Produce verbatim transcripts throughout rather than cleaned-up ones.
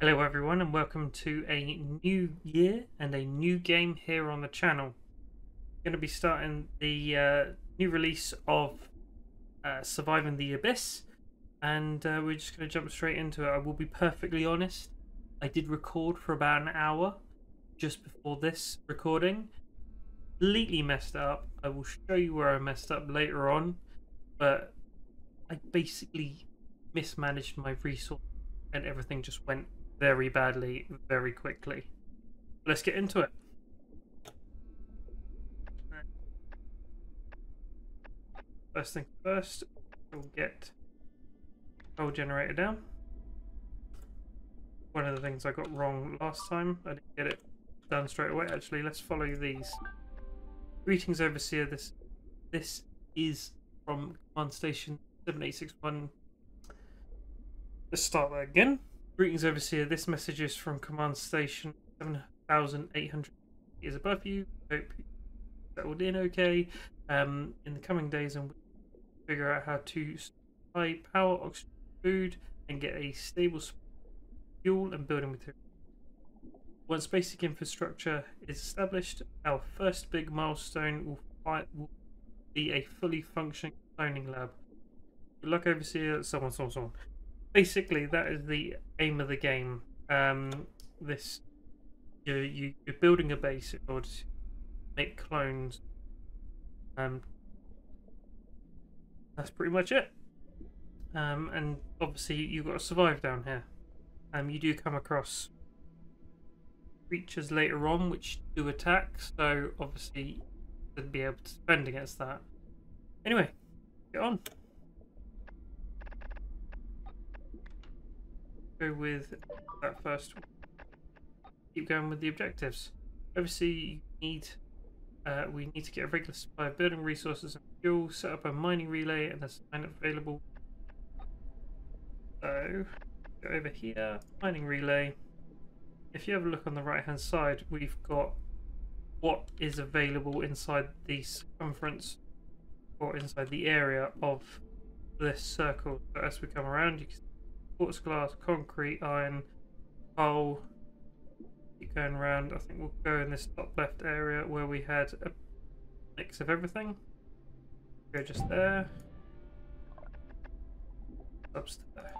Hello everyone and welcome to a new year and a new game here on the channel. I'm going to be starting the uh, new release of uh, Surviving the Abyss, and uh, we're just going to jump straight into it. I will be perfectly honest, I did record for about an hour just before this recording. Completely messed up. I will show you where I messed up later on, but I basically mismanaged my resources and everything just went very badly, very quickly. Let's get into it. First thing first, we'll get coal generator down. One of the things I got wrong last time, I didn't get it done straight away. Actually, let's follow these. Greetings, Overseer. This this is from Command Station seven eight six one. Let's start that again. Greetings, Overseer. This message is from Command Station seven thousand eight hundred is above you. Hope you settled in okay. Um, in the coming days, and we will figure out how to supply power, oxygen, food, and get a stable fuel and building material. Once basic infrastructure is established, our first big milestone will, fight, will be a fully functioning cloning lab. Good luck, Overseer. Someone, someone, someone. Basically, that is the aim of the game. Um, this you're, you, you're building a base in order to make clones. Um, that's pretty much it. Um, and obviously, you've got to survive down here. Um, you do come across creatures later on which do attack, so obviously, you'd be able to defend against that. Anyway, get on. Go with that first one. Keep going with the objectives. Obviously, you need uh, we need to get a regular supply of building resources and fuel, set up a mining relay and assign it available. So go over here, mining relay. If you have a look on the right hand side, we've got what is available inside the circumference or inside the area of this circle. So as we come around, you can see quartz, glass, concrete, iron, coal. Keep going around. I think we'll go in this top left area where we had a mix of everything. Go just there. Subs there.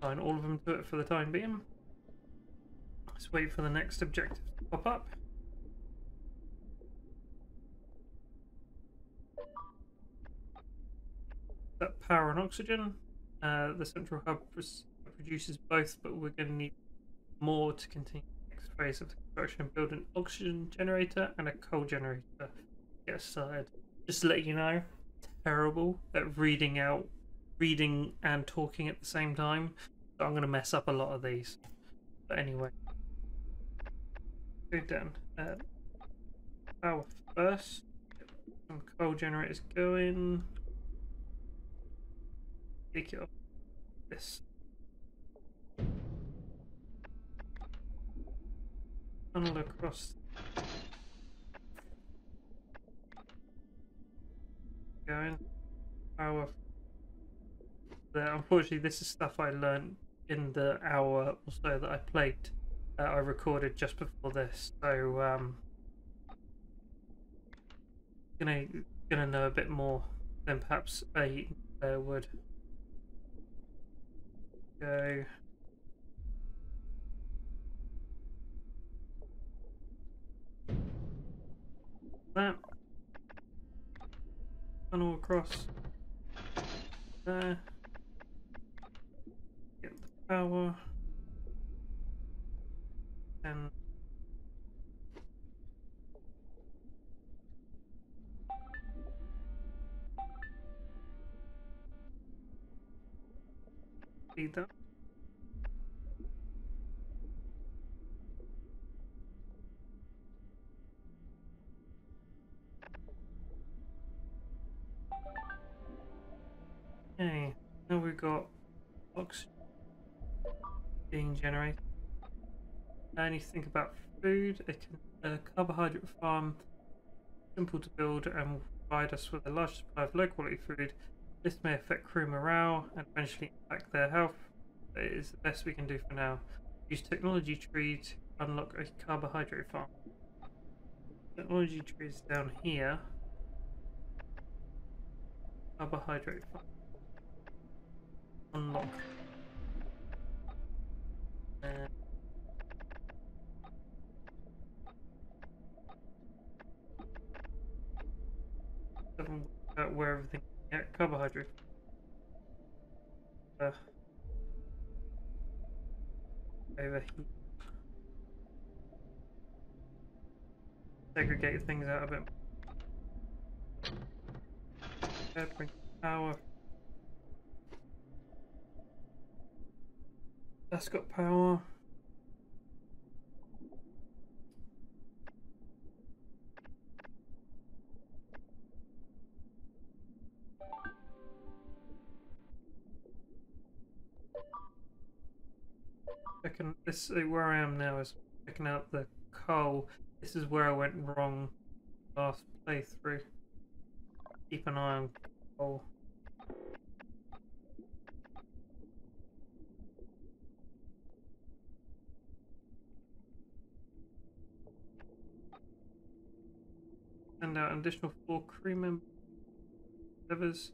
Assign all of them to it for the time being. Let's wait for the next objective to pop up. That power and oxygen. Uh, the central hub produces both, but we're going to need more to continue the next phase of the construction. Build an oxygen generator and a coal generator to get started. Just to let you know, terrible at reading out, reading and talking at the same time. So I'm going to mess up a lot of these. But anyway, go down. Uh, power first. Get some coal generators going. Take it off this. Tunnel across. Going. Our. There. Unfortunately, this is stuff I learned in the hour or so that I played. Uh, I recorded just before this, so um, gonna gonna know a bit more than perhaps a player would. Go that tunnel across there. Get the power and feed that. Okay, now we've got oxygen being generated. I need to think about food. A, a carbohydrate farm, simple to build and will provide us with a large supply of low quality food. This may affect crew morale and eventually impact their health. but it is the best we can do for now. Use technology tree to unlock a carbohydrate farm. Technology tree is down here. Carbohydrate farm. Unlock. And doesn't work out where everything is. Yeah, carbohydrate. Uh, over here. Segregate things out a bit. Yeah, bring power. That's got power. Checking this, where I am now is checking out the coal. This is where I went wrong last playthrough. Keep an eye on coal. Send out an additional four crew members.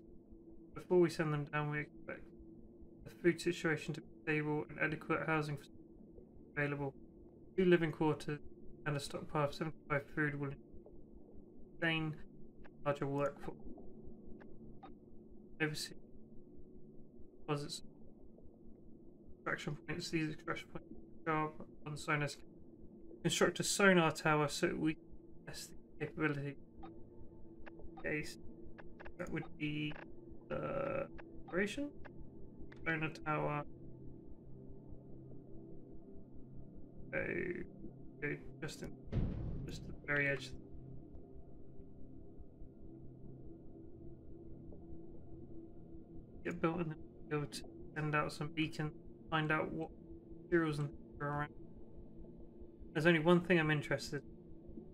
Before we send them down, we expect the food situation to be stable and adequate housing available. Two living quarters and a stockpile of seventy-five food will sustain a larger workforce. Overseas deposits, extraction points. These extraction points are on sonar scale. Construct a sonar tower so we can test the capability. Okay, so that would be the operation. Sonar tower. So, so just in, just at the very edge. Get built and then we'll be able to send out some beacons, find out what materials and things are around. There's only one thing I'm interested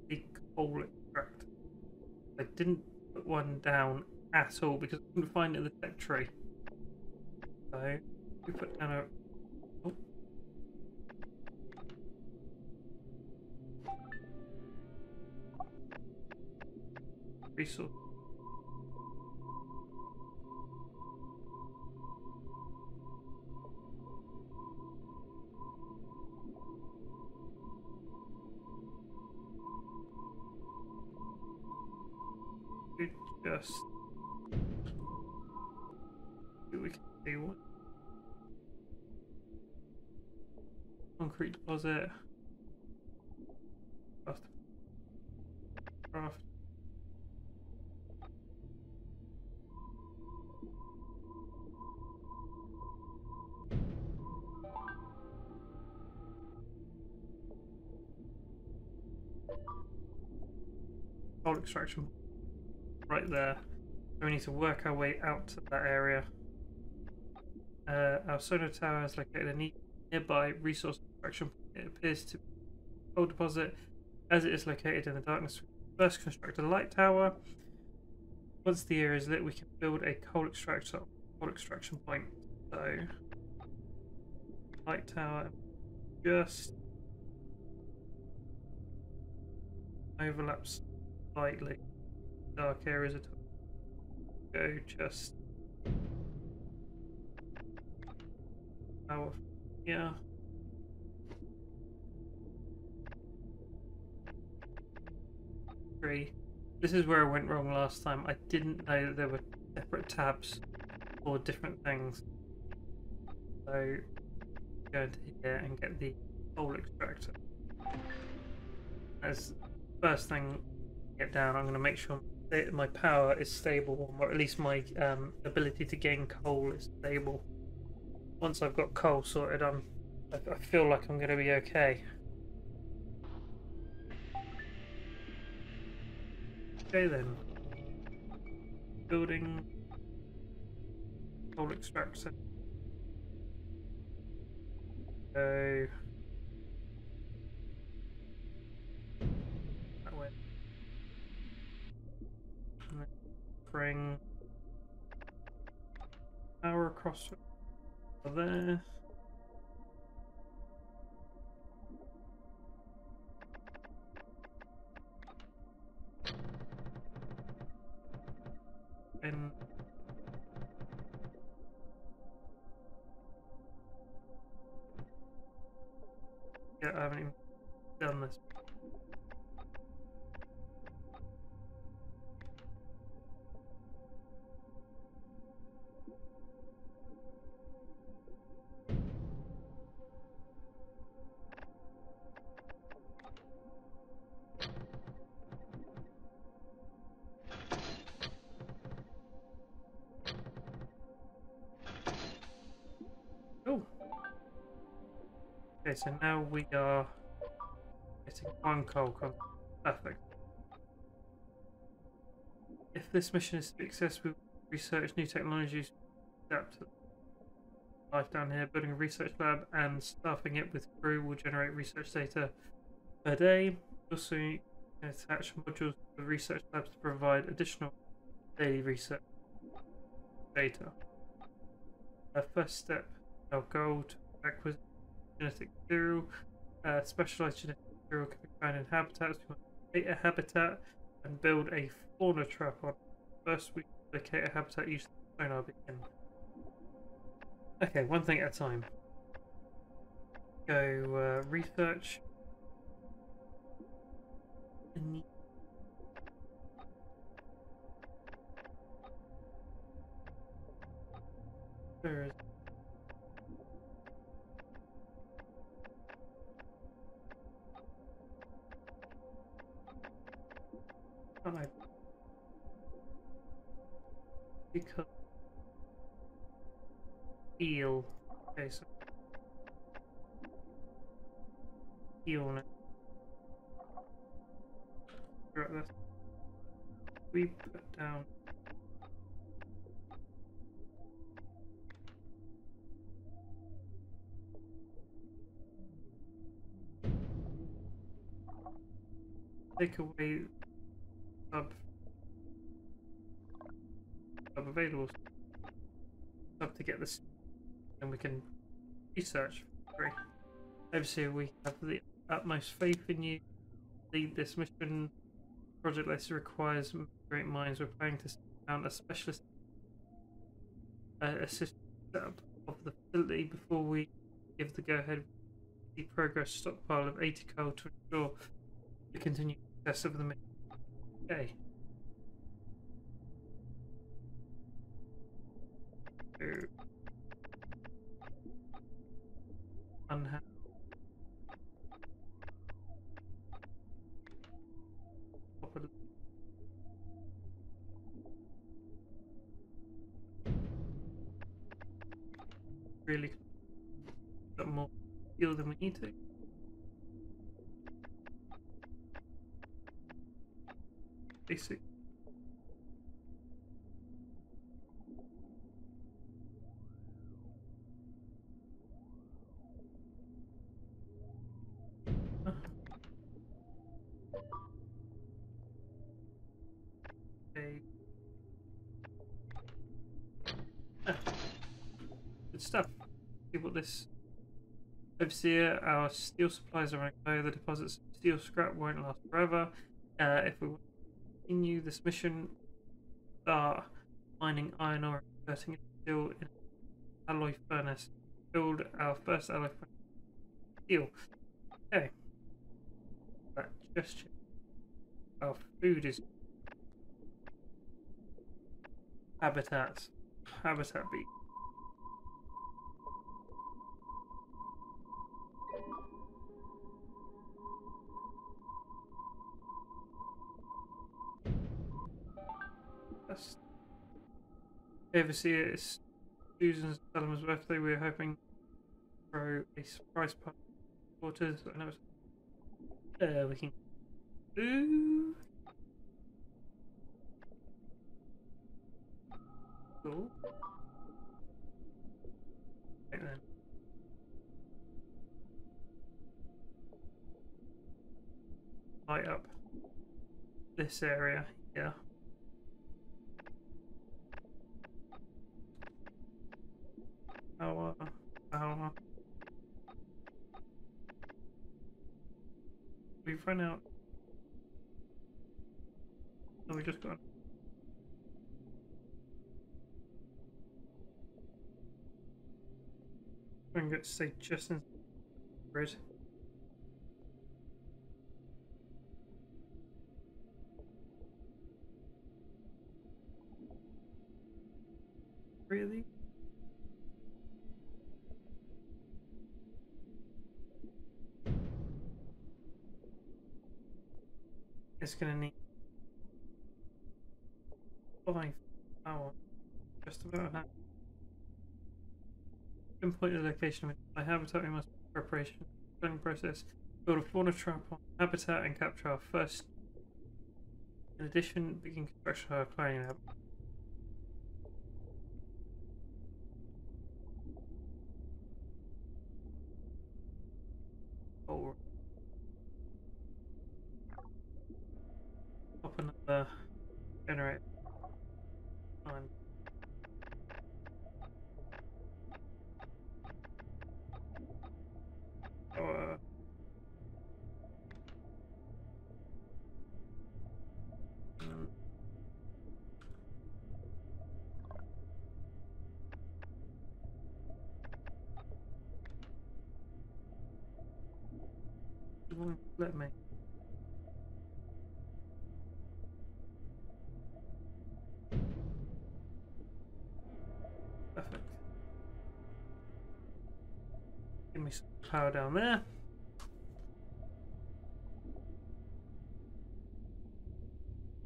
in, the coal extract. I didn't put one down at all because I couldn't find it in the tech tree. So we put down a resource. We just we can see what concrete deposit. Craft. Coal extraction right there. So we need to work our way out to that area. Uh, our solar tower is located in a nearby resource extraction. It appears to be a coal deposit as it is located in the darkness. First construct a light tower. Once the area is lit, we can build a coal extractor coal extraction point. So light tower just overlaps slightly dark areas at all. Go just power from here. Three. This is where I went wrong last time. I didn't know that there were separate tabs for different things. So go into here and get the coal extractor. As first thing get down, I'm going to make sure my power is stable, or at least my um, ability to gain coal is stable. Once I've got coal sorted, I'm, I feel like I'm going to be okay. Okay then, building coal extractor. So bring power across there. Yeah, I haven't even done this. Okay, so now we are getting one coal. Perfect. If this mission is successful, we will research new technologies to adapt to life down here. Building a research lab and staffing it with crew will generate research data per day. Also, you can attach modules to the research labs to provide additional daily research data. Our first step, our goal to acquisition. Genetic material, uh, specialized genetic material can be found in habitats. We want to create a habitat and build a fauna trap on. First, we locate a habitat using the sonar beacon. Okay, one thing at a time. Go uh, research. There is. I because eel. Okay, so eel now. Right, that's we put down take away Sub, sub available sub to get this, and we can research for free. Obviously, we have the utmost faith in you. Lead this mission. Project list requires great minds. We're planning to found a specialist uh, assist setup of the facility before we give the go ahead. The progress stockpile of eighty coal to ensure the continued success of the mission. Okay. Unha really got more skill than we need to. Basic. Uh. Okay. Ah. Good stuff. See what this overseer. Our steel supplies are running low. The deposits of steel scrap won't last forever. Uh, if we. Continue this mission, start uh, mining iron ore and converting it to steel in an alloy furnace. Build our first alloy furnace. Steel. Okay. That just our food is habitat. Habitat beat. Overseer, it's Susan Salomon's birthday. We're hoping for a surprise party for supporters. I know it's. Uh, we can. Ooh! Cool. Right then. Light up this area, yeah. Power, power. We've run out. No, we just got. I'm going to say just in the grid. really? It's gonna need an hour, just about an hour. Complete the location of my habitat, we must make preparation, planning process, build a fauna trap on habitat and capture our first. In addition, begin construction of our cloning habitat. Oh. Up another generator. Fine. Oh, uh. Let me. Perfect. Give me some power down there.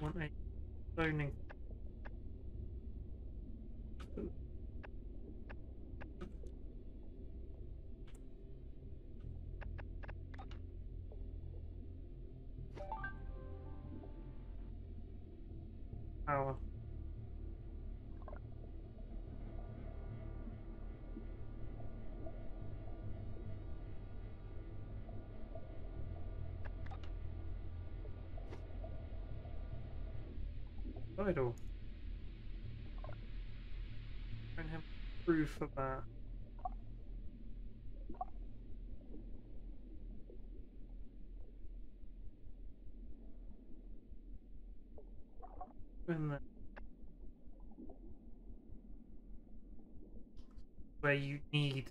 Want a zoning. Power. Idle. Don't have proof of that. That. Where you need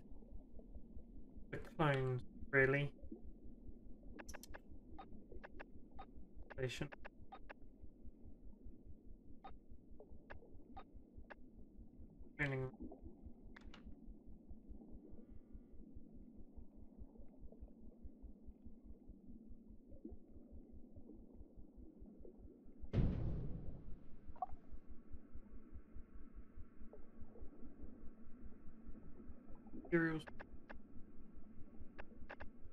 the clones, really. Patient. Training. Materials.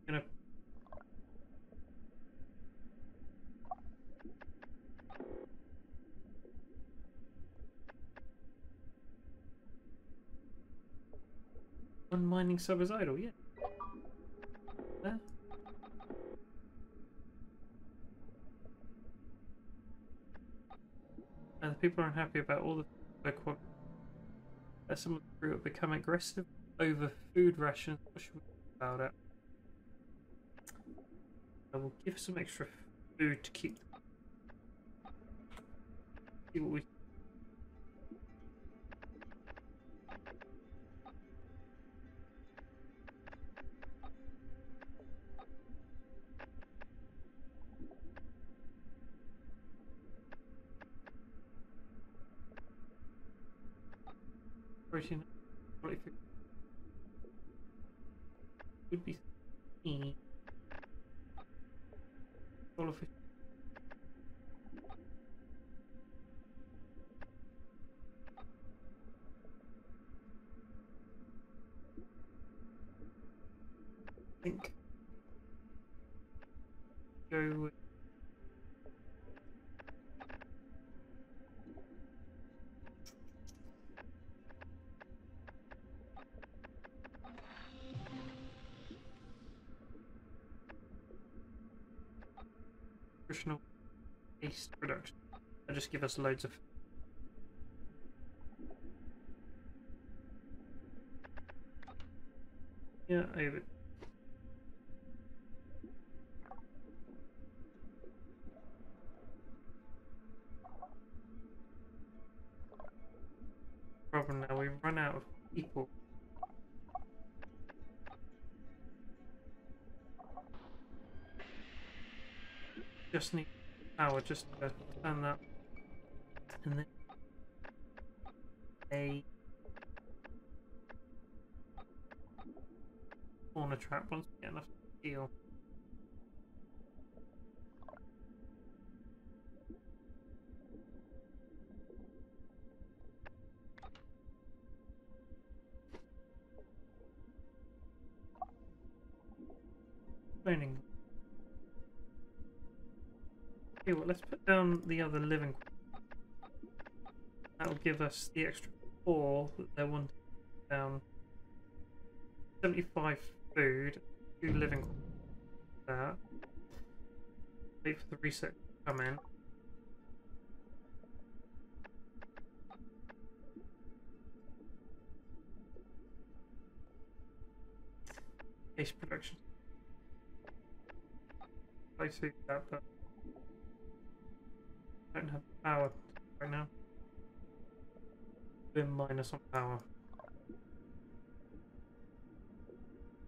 Gonna one mining sub is idle, yeah. There. And the people are unhappy about all the like what as some of the crew have become aggressive over food rations. What should we do about it? I will give some extra food to keep them. See what we can. Protein forty-three. Would be seen. All of it. I think go with waste reduction. They'll just give us loads of. Yeah, over. Problem now, we've run out of people. Just need power just to turn that and then a a trap once we get enough steel. Cloning. Okay, well, let's put down the other living. That'll give us the extra four that they're wanting down. seventy-five food, two living. That. Wait for the reset to come in. Base production. I see that, but I don't have power right now. We're minus on power.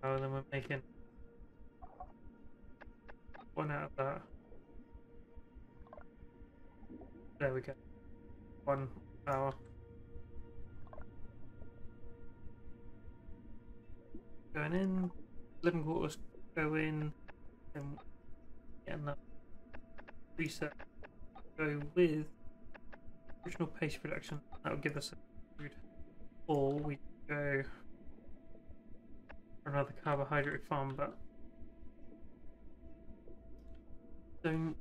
Power than we're making. One out of that. There we go. One power. Going in. Living quarters go in. And getting that reset. Go with original paste production. That'll give us a food. Or we go for another carbohydrate farm, but don't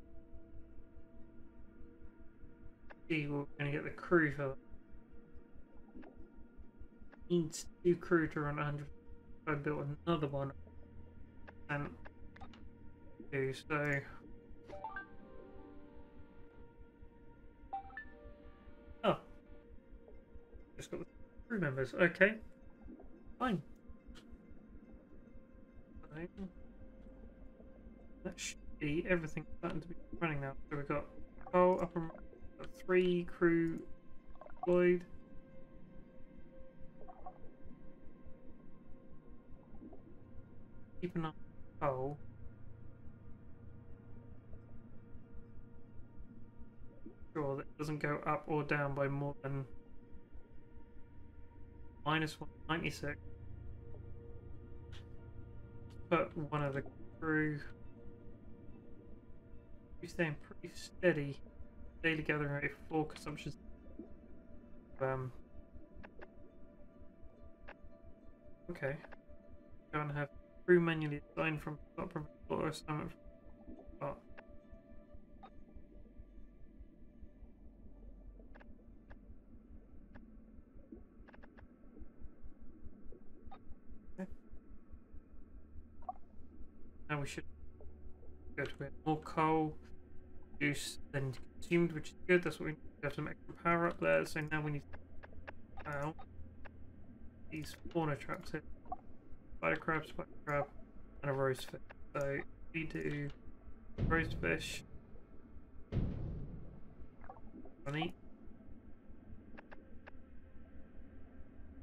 see where we're going to get the crew for that. Needs two crew to run one hundred. I built another one and two, so. Just got the crew members, okay. Fine. That should be everything starting to be running now. So we've got coal up and got three crew deployed. Keep an eye on coal. Sure that it doesn't go up or down by more than minus one ninety-six. Put one of the crew. We're staying pretty steady. Daily gathering rate of four consumptions. Um. Okay. Go and have crew manually assigned from top from or assignment from top. Now we should go to it. More coal juice than consumed, which is good. That's what we need. We have some extra power up there, so now we need to wow. These spawner traps here. Spider crab, spider crab, and a roast fish. So we do roast fish. One eat.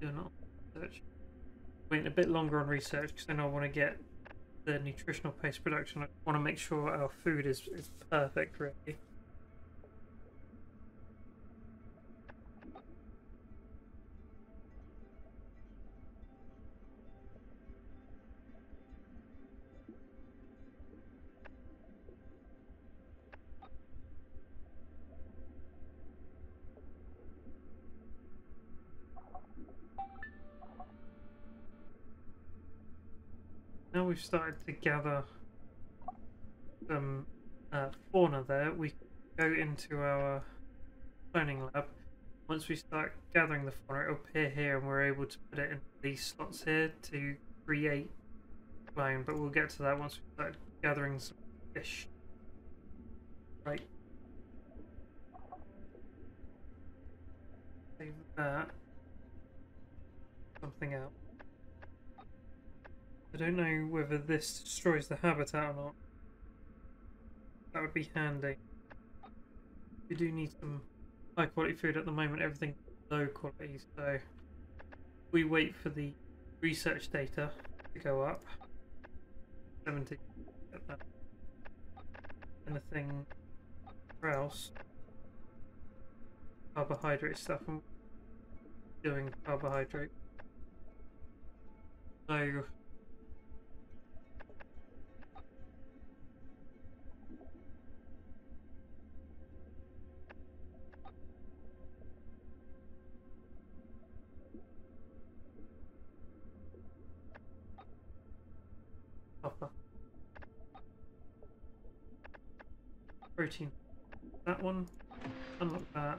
Do not research. Wait a bit longer on research because then I want to get the nutritional paste production. I want to make sure our food is, is perfect, really. Now we've started to gather some uh, fauna there, we go into our cloning lab. Once we start gathering the fauna, it'll appear here and we're able to put it in these slots here to create clone, but we'll get to that once we start gathering some fish. Right. Save that. Something else. I don't know whether this destroys the habitat or not. That would be handy. We do need some high quality food at the moment, everything low quality, so we wait for the research data to go up. seventy, get that. Anything else? Carbohydrate stuff, I'm doing carbohydrate. So protein. That one. Unlock that.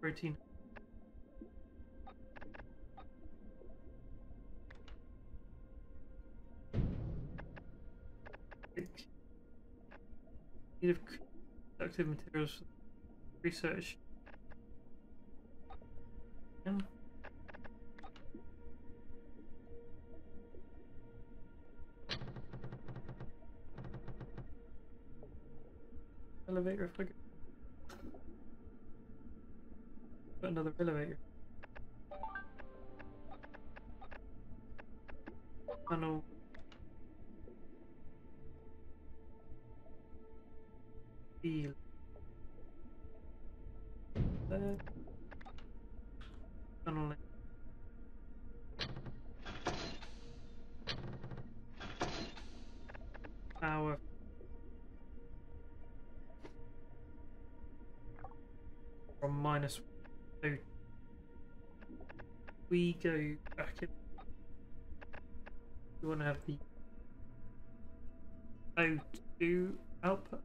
Protein. Need of productive materials for research. And elevator if I go. Got another elevator. Tunnel. Deal. There. Tunnel. Power. From minus one. So we go back in. We want to have the O two output.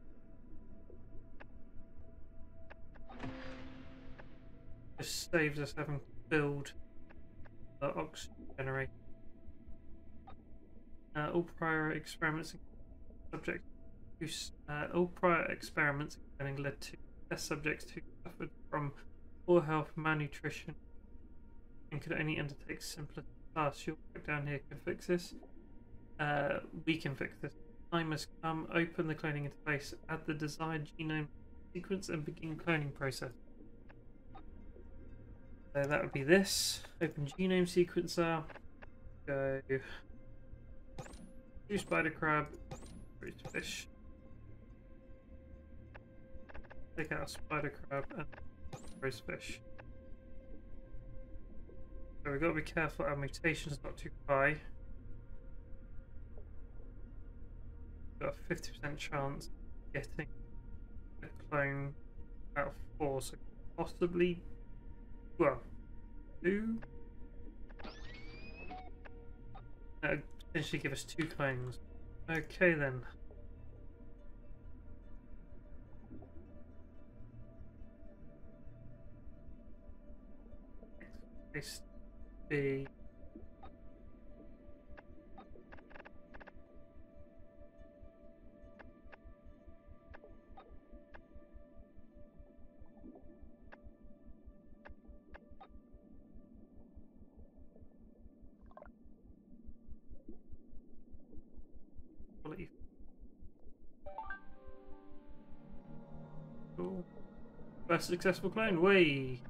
Just saves us having to build the oxygen generator. Uh, all prior experiments subject use uh, all prior experiments led to test subjects who suffered from poor health, malnutrition, and could only undertake simpler tasks. You'll click down here, can fix this. Uh, we can fix this. Time has come. Open the cloning interface, add the desired genome sequence, and begin cloning process. So that would be this. Open genome sequencer. Go. Two spider crab, three fish. Take out a spider crab and roast fish. So we've got to be careful our mutation's not too high. Got a fifty percent chance of getting a clone out of four, so possibly, well, two. That would potentially give us two clones. Okay then. Place B. Cool. First successful clone. Way.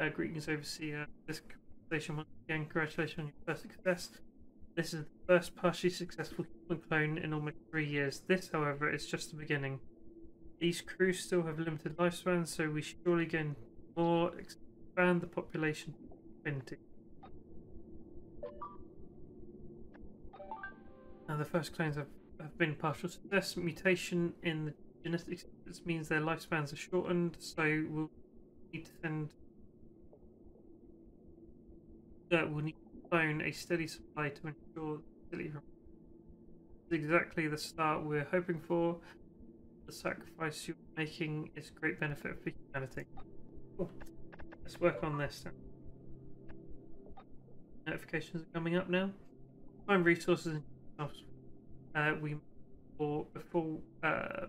Uh, greetings overseer, this conversation once again, congratulations on your first success. This is the first partially successful human clone in almost three years. This, however, is just the beginning. These crews still have limited lifespans, so we should surely gain more, expand the population to twenty. Now the first clones have, have been partial success. Mutation in the genetic sequence means their lifespans are shortened, so we'll need to send that will need to clone a steady supply to ensure this is exactly the start we're hoping for. The sacrifice you're making is great benefit for humanity. Cool. Let's work on this then. Notifications are coming up now. Find resources and uh, we or before uh,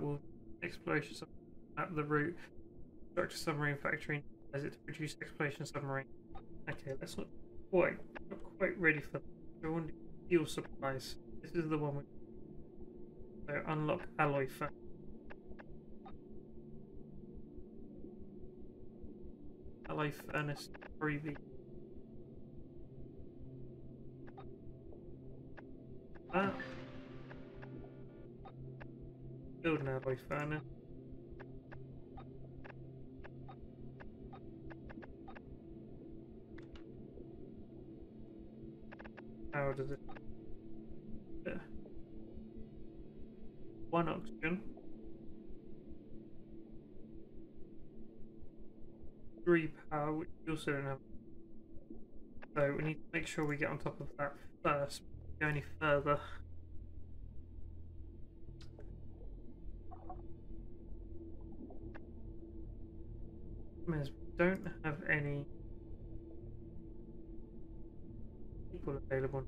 we'll exploration at the route structure submarine factory as it to produce exploration submarine. Okay, that's not quite not quite ready for that. We want to fuel supplies. This is the one we so unlock alloy fan. Alloy furnace three V. Ah. Build an alloy furnace. How does it? Yeah. One oxygen. Three power, which we also don't have. So we need to make sure we get on top of that first. go any further. I don't have any people available.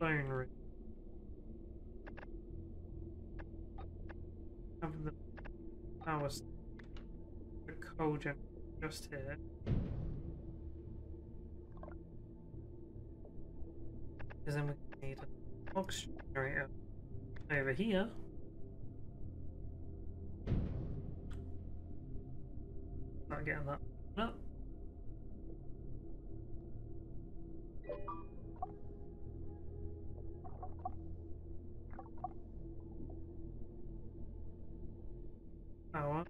Clone room. Have the power, the coal gen just here. Because then we need an oxygen generator over here. Not getting that one up. Power.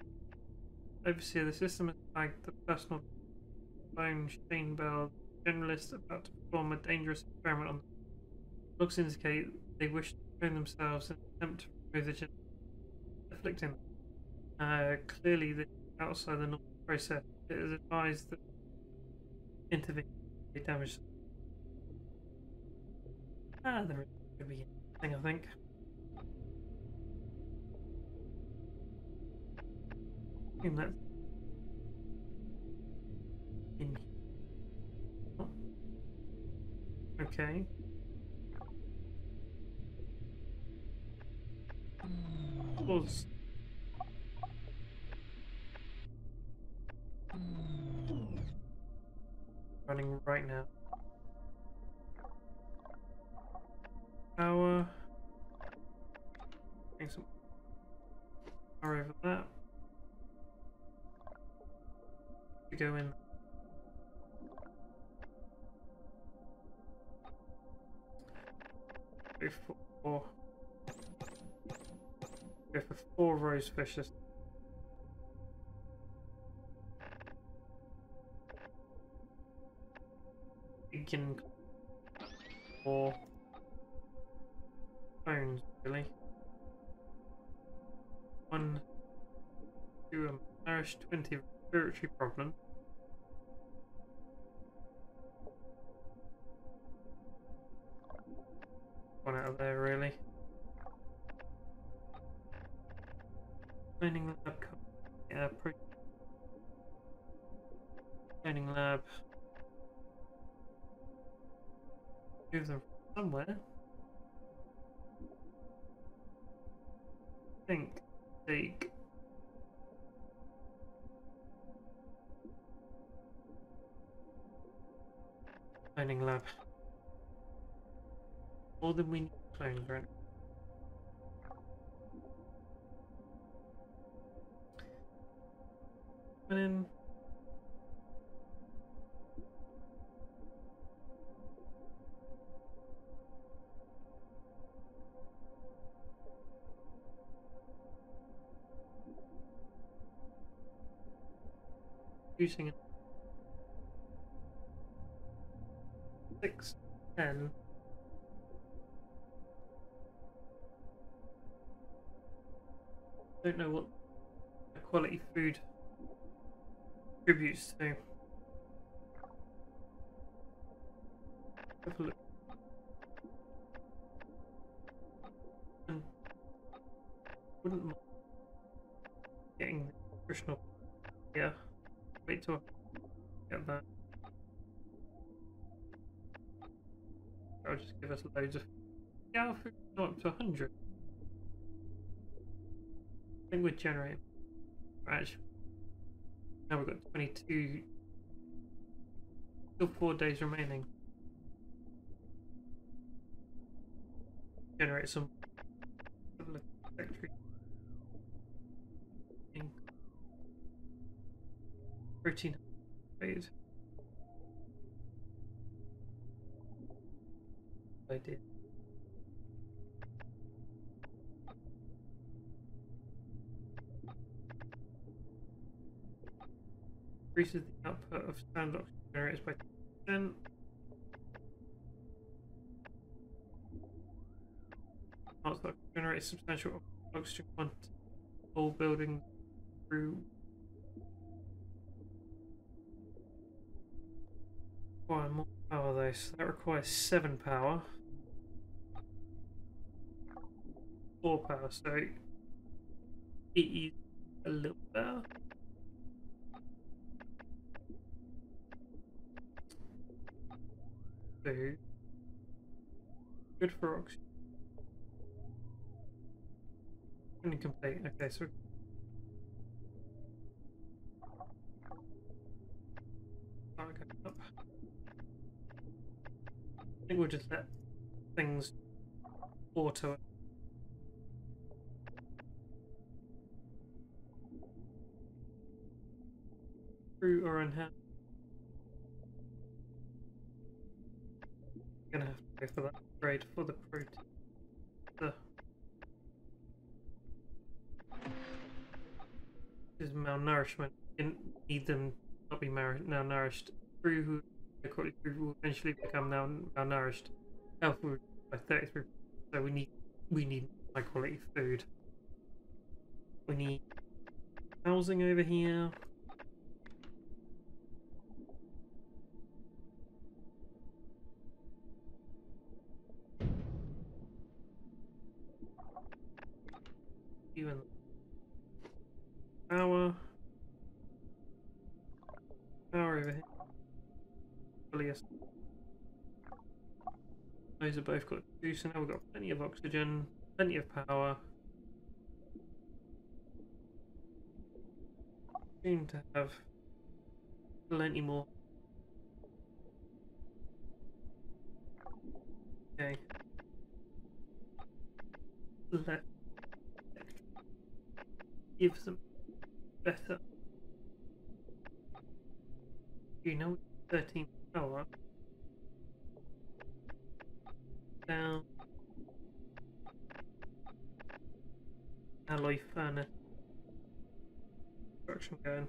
Overseer, the system is like the personal phone Shane Bell generalist about to perform a dangerous experiment on the logs indicate they wish to clone themselves and attempt to remove the gen afflicting them. Uh, clearly, this is outside the normal process. It is advised that intervene may damage them. Ah, there could be anything, I think. In that. In. Oh. Okay. Close. Running right now. Power. Bring some power over that. We go in. Go for four. Go for four rose fishes. You can four bones, really. One, two, um, nourish twenty respiratory problem. One out of there, really. Learning lab, yeah, learning lab. Move them somewhere. Think, take. Learning lab. All that we need to clone right now. In. Using it. Six, ten. Don't know what the quality food tributes to. Have a look. And wouldn't mind getting the nutritional. Yeah. Wait till I get that. That'll just give us loads of. Yeah, our food's not up to one hundred. I think we're generating. Actually. Now we've got twenty-two, still four days remaining. Generate some factory. Protein food. I did. Increases the output of standard oxygen generators by ten percent. Generates substantial oxygen quantity. All building through. Require more power though, so that requires seven power. Four power, so it is a little better. So good for oxygen. Incomplete. Okay, so okay, up. I think we'll just let things auto. Through or in hand. I'm gonna have to go for that upgrade for the protein. The This is malnourishment. Didn't need them to not be malnourished. Through who quickly will eventually become now malnourished. Health will reduce by thirty-three percent. So we need we need high quality food. We need housing over here. Even power, power over here. Brilliant. Those have both got two, so now we've got plenty of oxygen, plenty of power. Seem to have plenty more. Okay. Let's give them. Better. You know, thirteen power. Down. Alloy furnace. Construction going.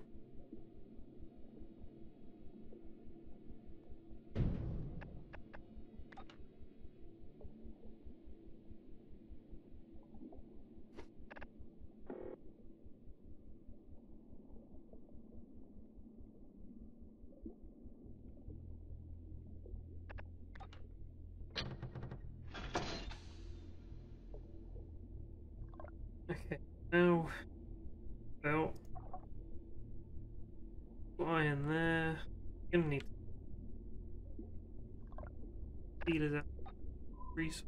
Now, belt, fly in there. Gonna need dealers out resource.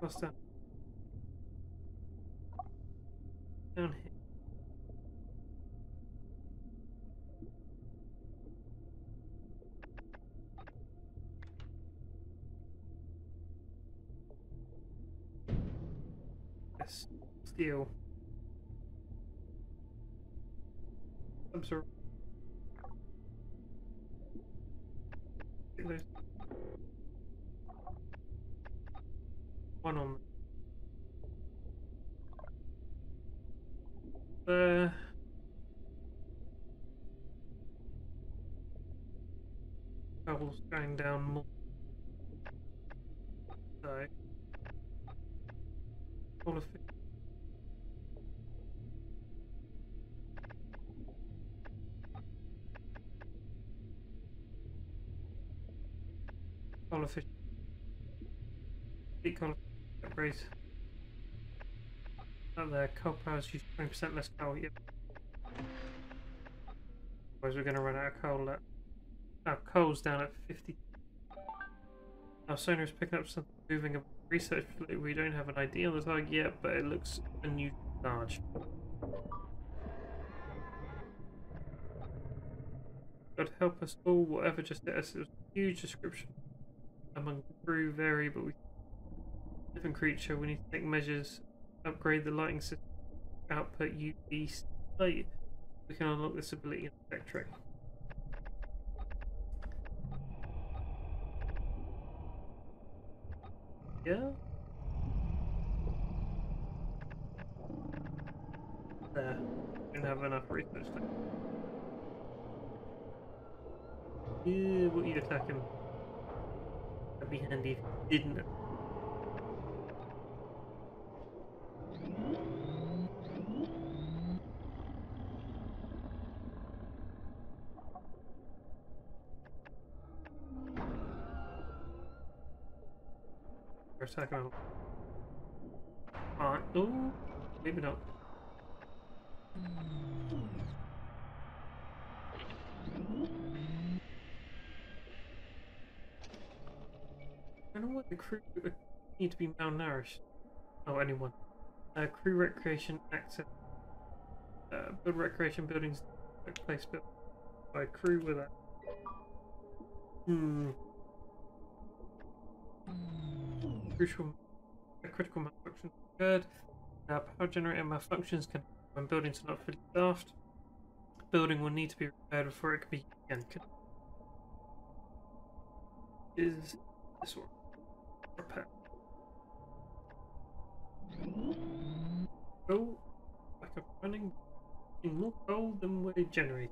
What's that? Down here. Yes. Steel. I'm sorry. One on there. Cobble's going down more. So, all of it. All of it. All of it. Upgrades. Up there, coal powers use twenty percent less coal, yep. Otherwise we're going to run out of coal. At, our coal's down at fifty. Our sonar is picking up something moving a research fleet. We don't have an idea on the target yet, but it looks unusually large. God help us all, whatever just hit us. It was a huge description among the crew, vary, but we living creature, we need to take measures, upgrade the lighting system, output U V light. We can unlock this ability in electric. go? Nah, didn't have enough research time. Yeah, what are you attacking? That'd be handy if you didn't. For a second. Alright, ooh, maybe not. I don't know what the crew need to be malnourished. Oh, anyone. Uh, crew recreation access. Uh, build recreation buildings. Workplace built by crew with that. Hmm. Crucial. A critical malfunction occurred. Uh, power generator malfunctions can. When buildings are not fully staffed, the building will need to be repaired before it can be used again. Can... Is this one repair? Gold, like a running in more gold than we generate.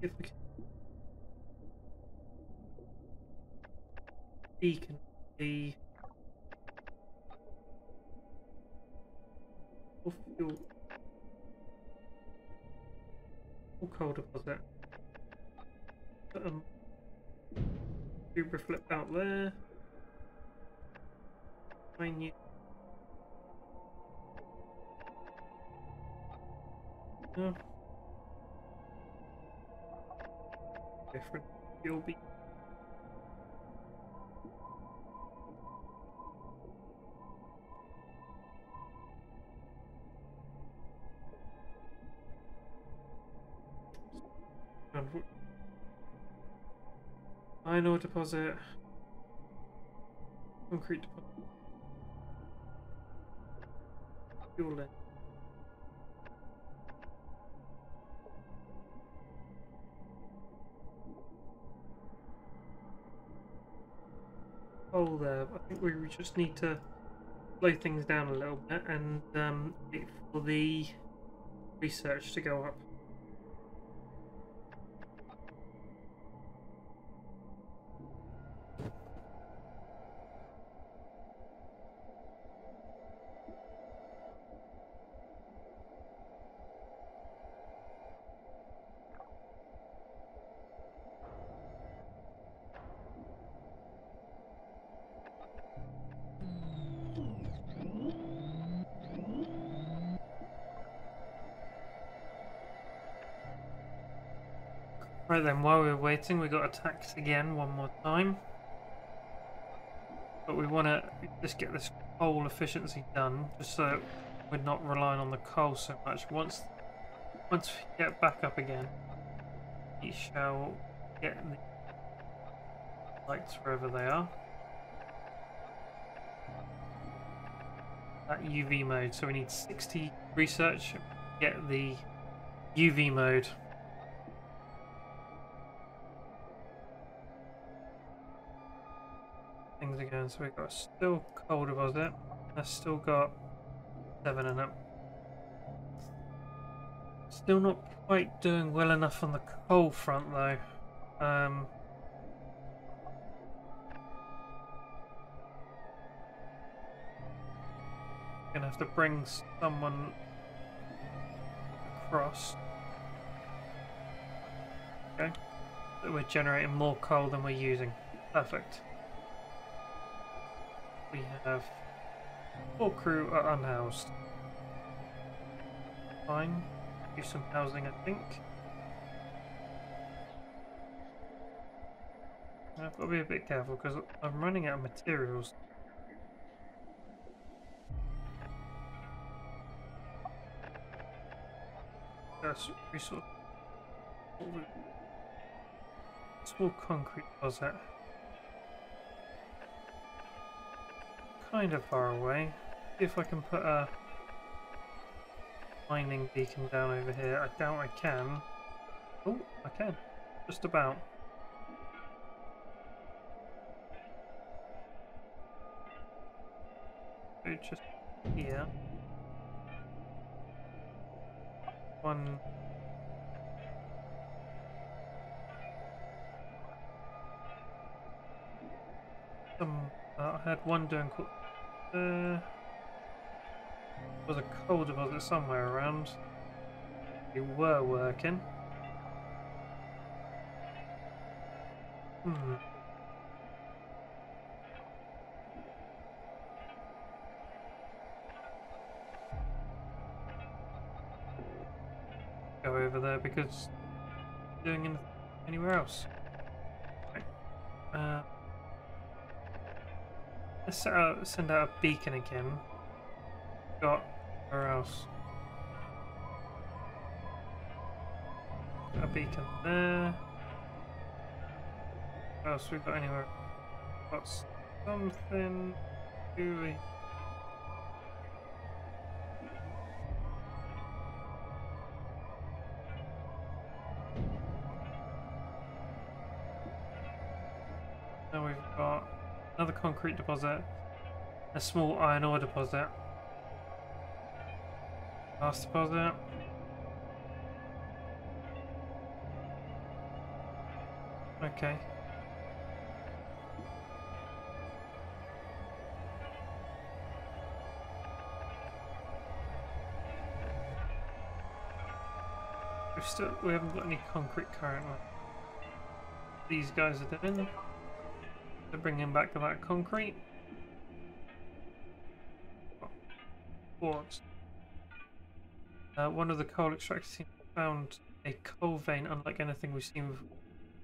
If we can, he can. The fuel coal deposit. Put um, do reflect out there. I knew. No. Different fuel beat. Iron ore deposit, concrete deposit, fuel in. Oh, there. I think we just need to slow things down a little bit and um, wait for the research to go up. Right then, while we were waiting, we got attacked again one more time. But we want to just get this coal efficiency done, just so we're not relying on the coal so much. Once, once we get back up again, we shall get the lights wherever they are. That U V mode, so we need sixty research, get the U V mode. Again, so we've got still coal deposit, that's still got seven in it. Still not quite doing well enough on the coal front though. Um, gonna have to bring someone across. Okay, so we're generating more coal than we're using. Perfect. We have four crew are unhoused. Fine. Do some housing, I think. I've got to be a bit careful because I'm running out of materials. That's resource. Small concrete deposit. Kind of far away. See if I can put a mining beacon down over here. I doubt I can. Oh, I can. Just about. It's just here. One. Some. Uh, I had one doing. Uh, was a coal deposit somewhere around. They were working. Hmm. Go over there because they're doing anything anywhere else. Right. Uh, let's set out, send out a beacon again. Got where else? Got a beacon there. What else we got anywhere? Got something. Do we? Now we've got another concrete deposit, a small iron ore deposit, glass deposit. Okay. We've still, we haven't got any concrete currently. These guys are doing. They're bringing back that concrete. Oh, uh, one of the coal extractors found a coal vein unlike anything we've seen before.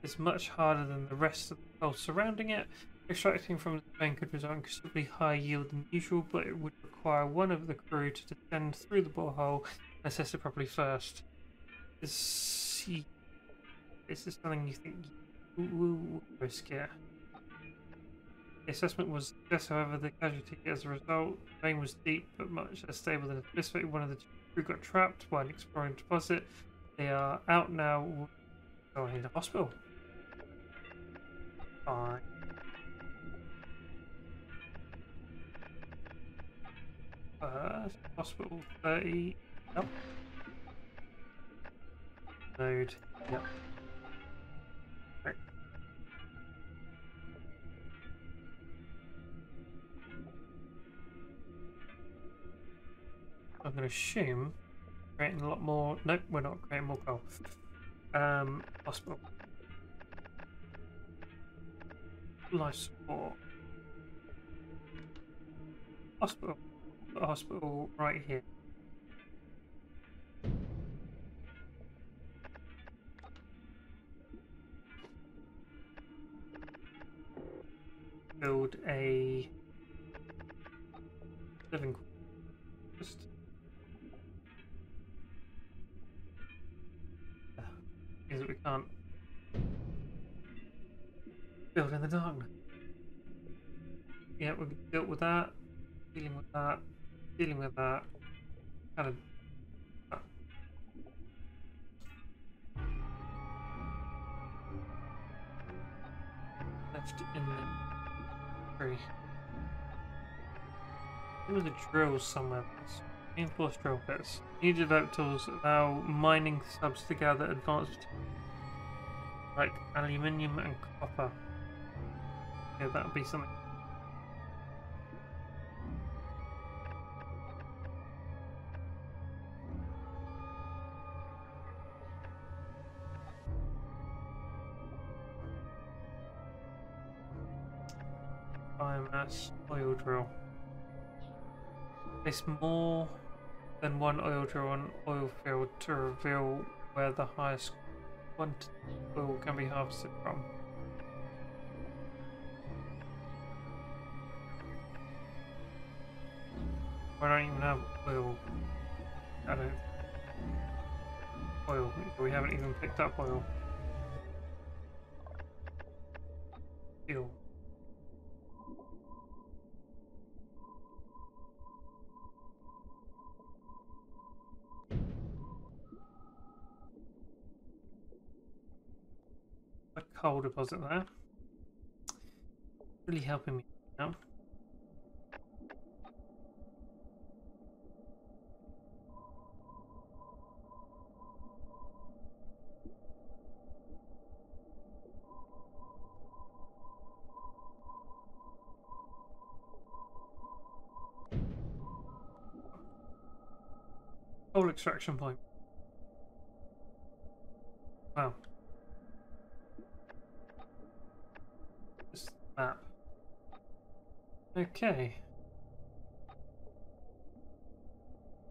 It's much harder than the rest of the coal surrounding it. Extracting from the vein could result in considerably higher yield than usual, but it would require one of the crew to descend through the borehole and assess it properly first. Is this something you think you will risk here? The assessment was success, however, the casualty as a result. The vein was deep but much less stable than anticipated. One of the crew got trapped while exploring the deposit. They are out now. Oh, I need a hospital. Fine. First, hospital thirty. Yep. Node. Yep. Right. I'm going to assume creating a lot more. Nope, we're not creating more coal. Um, hospital. Life support. Hospital. Hospital right here. Build a living just uh, is that we can't build in the darkness. Yeah, we've dealt with that, dealing with that, dealing with that, kind of. Left in the. There was a drill somewhere. Reinforced drill bits. New developed tools allow mining subs to gather advanced materials like aluminium and copper. Yeah, that would be something. Biomass oil drill. Place more than one oil drill on oil field to reveal where the highest quantity of oil can be harvested from. We don't even have oil. I don't. Oil. We haven't even picked up oil. Fuel. coal deposit there. Really helping me now. Coal extraction point. Wow. This map. Okay.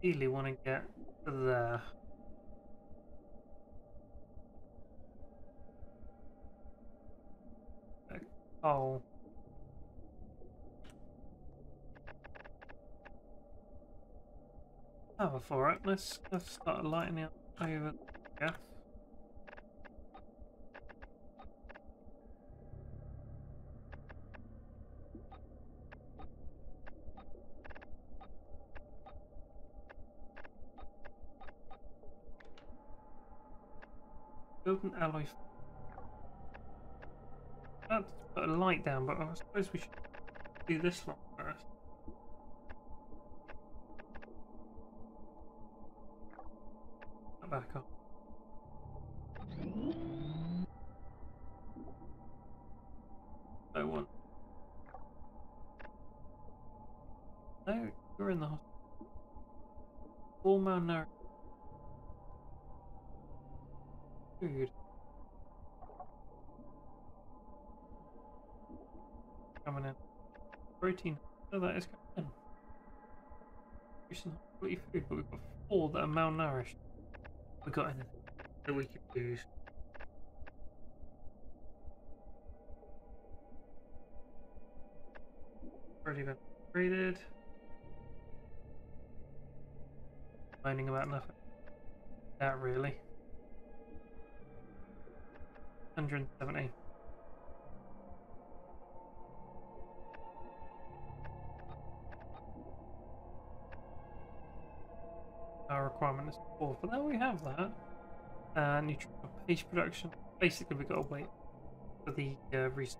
Really want to get to there. Coal. Power for it. Let's, let's start lighting it over there. Build an alloy. I'll put a light down, but I suppose we should do this one first. Back up. No one. No, you're in the hospital. All malnourished. Food. Coming in. Protein. No, that is coming in. We should not eat food, but we've got four that are malnourished. We got anything that we could use? Already been upgraded. Complaining about nothing. That really. one hundred seventy. Our requirement is four, but now we have that. Uh, nutritional paste production. Basically, we gotta wait for the uh, reason.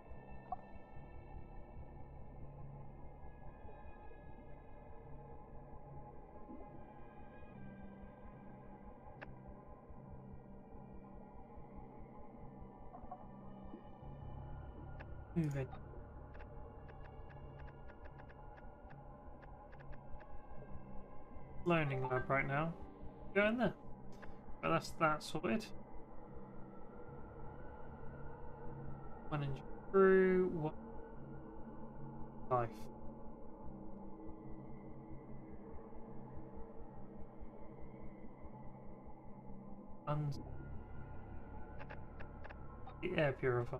Move it. Cloning lab right now. Go in there. But that's that sorted. One inch through one life. And the air purifier.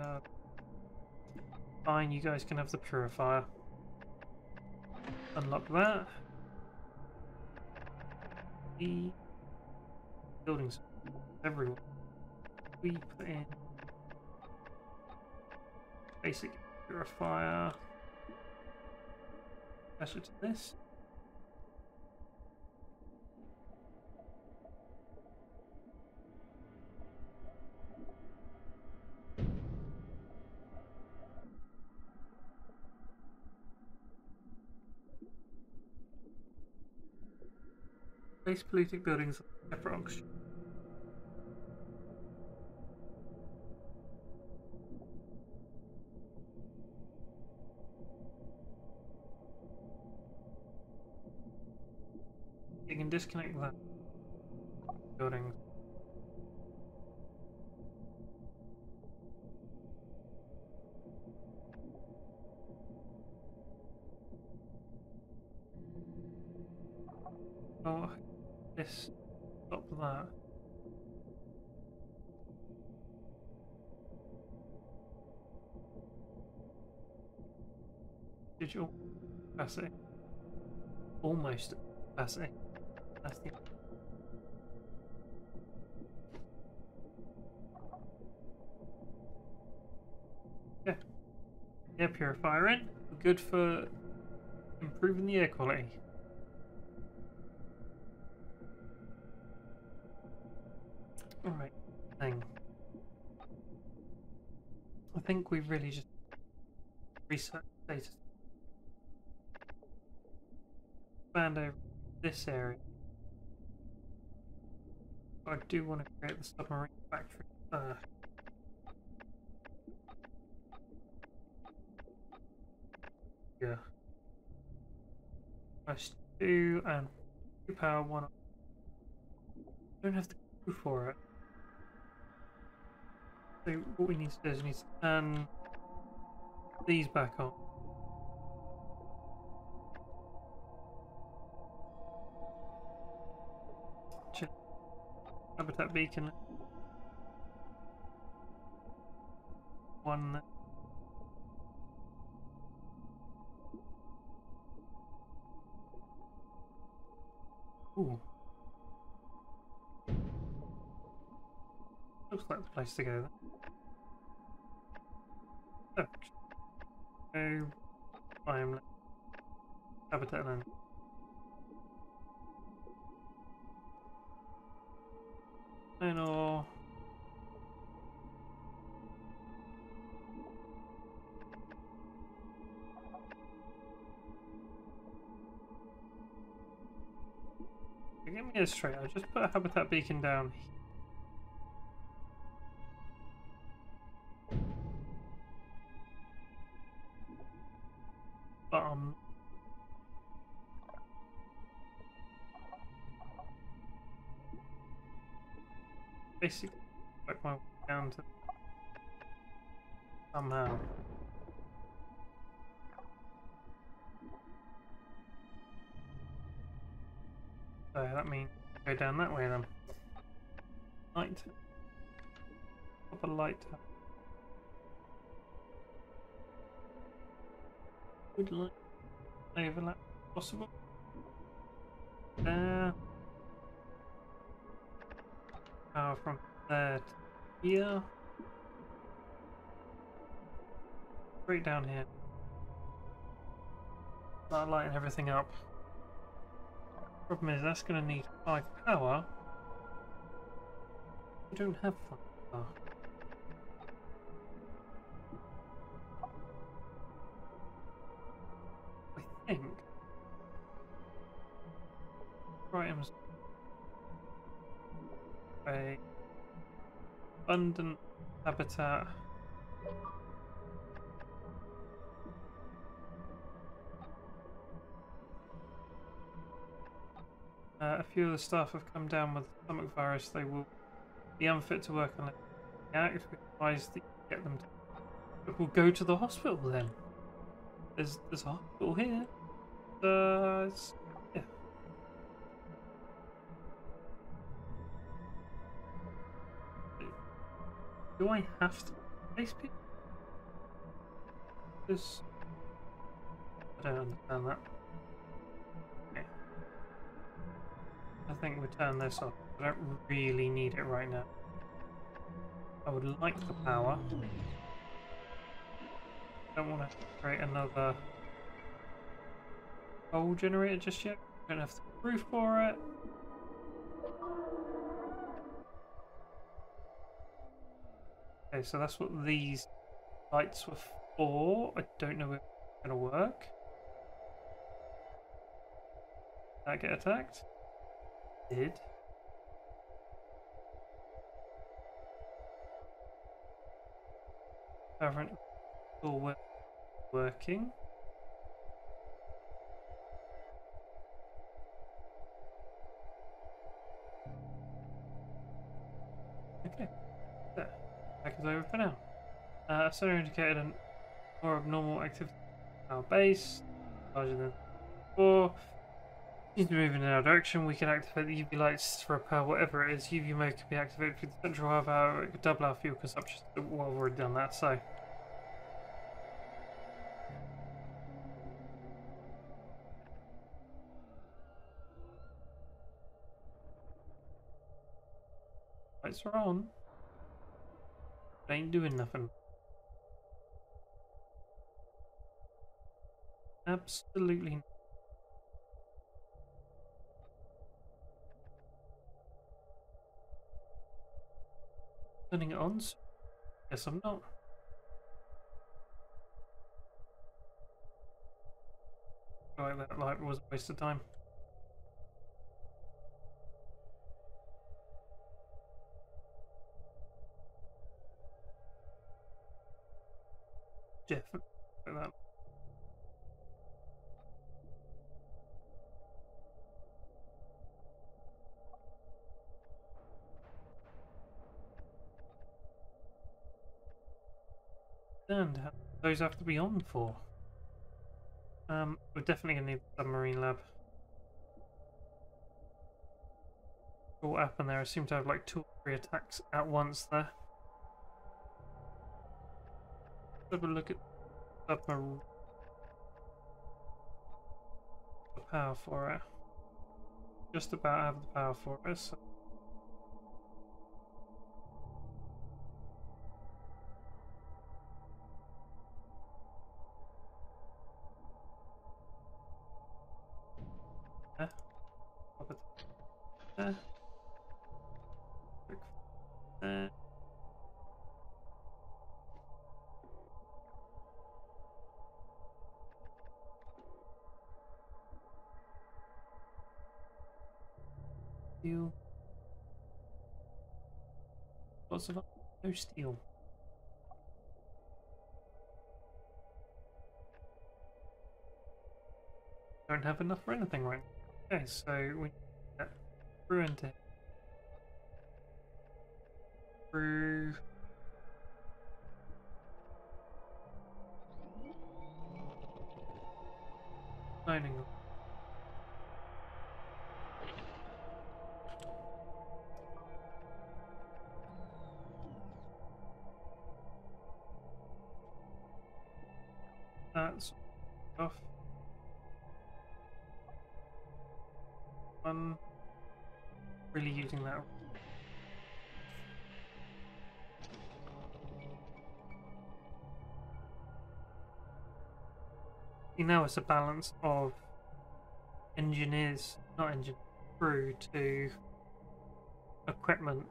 Uh, fine, you guys can have the purifier. Unlock that. The buildings, everyone. We put in basic purifier. Special to this. Space polluting buildings are separate oxygen. You can disconnect that buildings. Oh. This, stop that. Digital capacity. Almost capacity. That's the. Yeah. Air purifier in. Good for improving the air quality. Alright, thing. I think we've really just researched data. Expand over this area. But I do want to create the submarine factory first. Yeah. Press two and two power one. I don't have to go for it. So what we need to do is we need to turn these back on. Check habitat beacon. One. Ooh. Looks like the place to go then. So, I am habitat land. I know. Get me this straight. I just put a habitat beacon down here. But um, basically, work my way down to somehow. So that means go down that way then. Light. Pop a light. Would light overlap possible? There. Power from there to here. Straight down here. Start lighting everything up. Problem is that's going to need five power. We don't have five power. I think items a abundant habitat. Uh, a few of the staff have come down with the stomach virus. They will be unfit to work unless they react. We advise that you get them to. But we'll go to the hospital then. There's, there's a hospital here. Uh, it's, yeah. Do I have to place people? Because I don't understand that. I think we'll turn this off. I don't really need it right now. I would like the power. I don't want to create another coal generator just yet. I don't have the proof for it. Okay, so that's what these lights were for. I don't know if it's going to work. Did that get attacked? Did current tool working? Okay, there. That is over for now. Uh, so indicated an more abnormal activity in our base, larger than before. Seems to be moving in our direction. We can activate the U V lights to repair whatever it is. U V mode can be activated through the central hub, however, it could double our fuel consumption. Well, we've already done that, so. Lights are on. It ain't doing nothing. Absolutely nothing. turning it on, so I guess I'm not. I feel like that light was a waste of time. Definitely that. And how those have to be on for? Um, we're definitely gonna need the submarine lab. What happened there? I seem to have like two or three attacks at once there. Let's have a look at submarine. The power for it. Just about have the power for it. So. Steel. What's a lot? No steel. Don't have enough for anything right now. Okay, so we need that ruined it. Through. Mining. That's off. I'm really using that. You know, it's a balance of engineers, not engineers, through to equipment.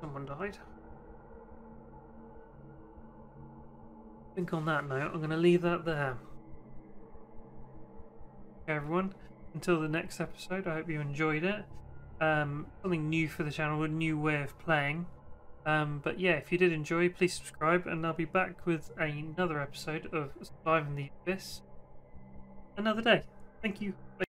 Someone died. I think on that note, I'm going to leave that there. Okay, everyone, until the next episode, I hope you enjoyed it. Um, something new for the channel, a new way of playing. Um, but yeah, if you did enjoy, please subscribe, and I'll be back with another episode of Surviving the Abyss another day. Thank you. Bye.